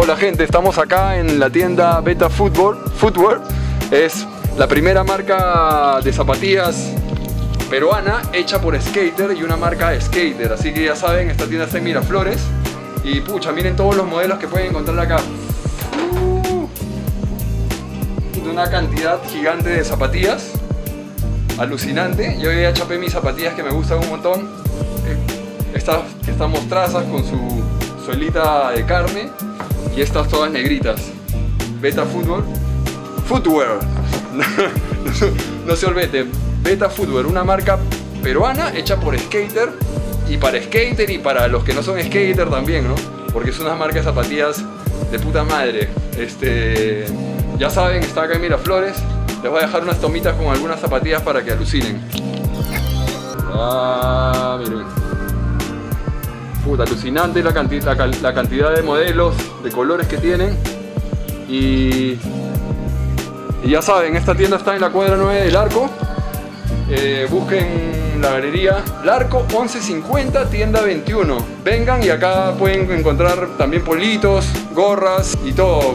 Hola gente, estamos acá en la tienda Betta Footwear. Es la primera marca de zapatillas peruana hecha por skater y una marca de skater. Así que ya saben, esta tienda está en Miraflores. Y pucha, miren todos los modelos que pueden encontrar acá. Una cantidad gigante de zapatillas. Alucinante. Yo ya chapé mis zapatillas que me gustan un montón. Estas que están mostrazas con su suelita de carne. Y estas todas negritas. Betta Footwear. No se olviden, Betta Footwear, una marca peruana hecha por skater y para skater y para los que no son skater también, ¿no? Porque es una marca de zapatillas de puta madre. Ya saben, está acá en Miraflores. Les voy a dejar unas tomitas con algunas zapatillas para que alucinen. Ah, miren. Puta, alucinante la cantidad de modelos, de colores que tienen. Y ya saben, esta tienda está en la cuadra 9 del Arco. Busquen la galería Larco 1150, tienda 21. Vengan y acá pueden encontrar también politos, gorras y todo.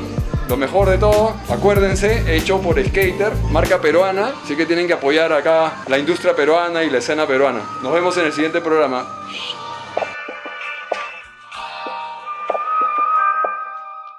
Lo mejor de todo, acuérdense, hecho por skater, marca peruana. Así que tienen que apoyar acá la industria peruana y la escena peruana. Nos vemos en el siguiente programa.